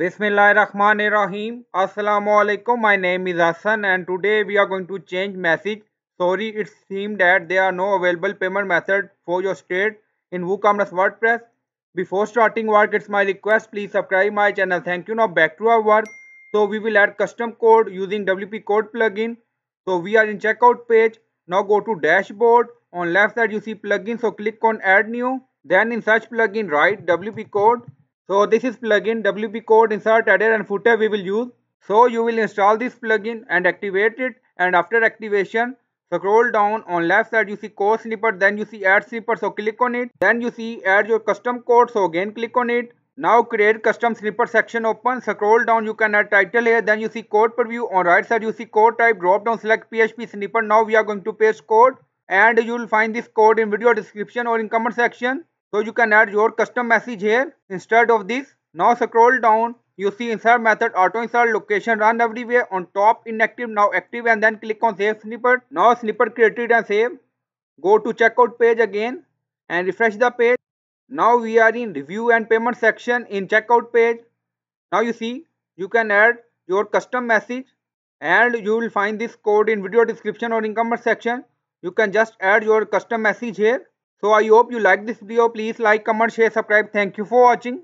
Bismillahirrahmanirrahim. Assalamu Alaikum. My name is Hassan and today we are going to change message. Sorry, it seemed that there are no available payment method for your state in WooCommerce WordPress. Before starting work, it's my request, please subscribe my channel. Thank you. Now back to our work. So we will add custom code using WP code plugin. So we are in checkout page. Now go to dashboard. On left side you see plugin. So click on add new. Then in search plugin write WP code. So this is plugin WP code insert header and footer we will use. So you will install this plugin and activate it, and after activation scroll down. On left side you see code snippet, then you see add snippet, so click on it. Then you see add your custom code, so again click on it. Now create custom snippet section open, scroll down, you can add title here, then you see code preview. On right side you see code type, drop down select PHP snippet. Now we are going to paste code and you will find this code in video description or in comment section. So you can add your custom message here instead of this. Now scroll down, you see insert method, auto insert, location, run everywhere. On top inactive, now active, and then click on save snippet. Now snippet created and save. Go to checkout page again and refresh the page. Now we are in review and payment section in checkout page. Now you see you can add your custom message and you will find this code in video description or in comment section. You can just add your custom message here. So I hope you like this video. Please like, comment, share, subscribe. Thank you for watching.